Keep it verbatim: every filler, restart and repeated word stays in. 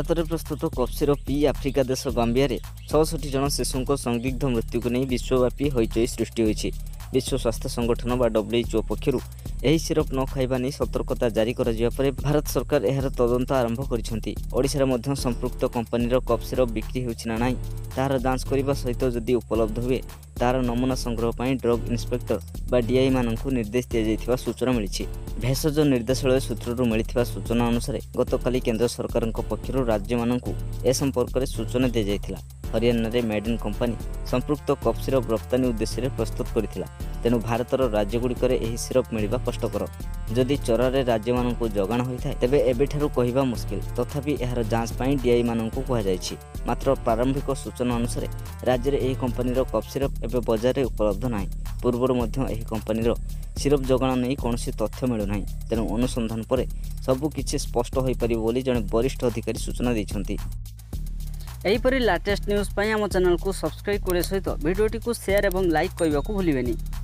भारत में प्रस्तुत cough syrup पी आफ्रिका देश गाम्बिया छष्टि जन शिशुं संदिग्ध मृत्यु को नहीं विश्वव्यापी हईचई सृष्टि होती। विश्व स्वास्थ्य संगठन व डब्ल्यूएचओ पक्षर यह सिरप न खाइबा नहीं सतर्कता जारी कर भारत सरकार यार तदंत आरंभ कर संपृक्त कंपानीर कफ सिरप बिक्री होना ना तार जांच करने सहित जदि उपलब्ध हुए तार नमूना संग्रह ड्रग इन्स्पेक्टर बा डीआई मान निर्देश दि जा सूचना मिली। भेषज निर्देशालय सूत्रु मिलता सूचना अनुसार गतकाल केन्द्र सरकार पक्षर राज्य मानक ए संपर्क में सूचना दि जाता। हरियाणा में मेड इन कंपानी संपृक्त कफ सिरप रप्तानी उद्देश्य प्रस्तुत करता। तेणु भारतर राज्यगुड़िक सिरप मिलवा कष्टकर जदि चोर राज्य मानक जगाण होता है तेज एवं कहवा मुस्किल। तथापि यार जांच पर डीआई मान कहुई मात्र प्रारंभिक सूचना अनुसार राज्य में यह कंपानीर कफ सिरप एवं बजार में उपलब्ध ना। पूर्वर यह कंपानीर सिरप जगण नहीं कौन तथ्य मिलूना। तेणु अनुसंधान पर सबकिछि स्पष्ट हो पार जड़े वरिष्ठ अधिकारी सूचना देते। यहीपरी लेटेस्ट न्यूज आम चैनल को सब्सक्राइब करे सहित भिडियोटी को शेयर और लाइक करने को भूलें।